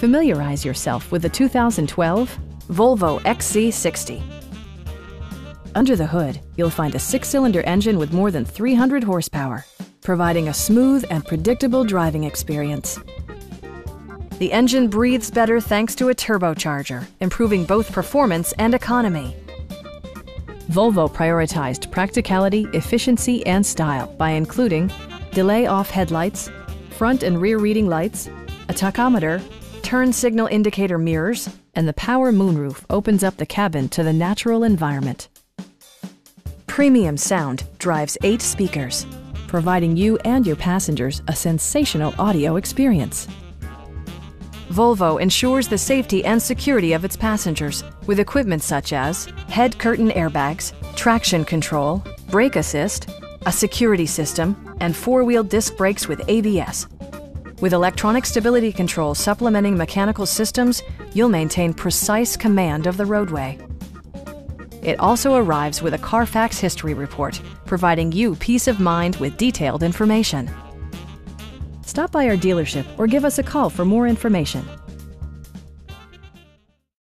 Familiarize yourself with the 2012 Volvo XC60. Under the hood, you'll find a 6-cylinder engine with more than 300 horsepower, providing a smooth and predictable driving experience. The engine breathes better thanks to a turbocharger, improving both performance and economy. Volvo prioritized practicality, efficiency, and style by including delay-off headlights, front and rear reading lights, a tachometer, turn signal indicator mirrors, and the power moonroof opens up the cabin to the natural environment. Premium sound drives 8 speakers, providing you and your passengers a sensational audio experience. Volvo ensures the safety and security of its passengers with equipment such as head curtain airbags, traction control, brake assist, a security system, and 4-wheel disc brakes with ABS. With electronic stability control supplementing mechanical systems, you'll maintain precise command of the roadway. It also arrives with a Carfax history report, providing you peace of mind with detailed information. Stop by our dealership or give us a call for more information.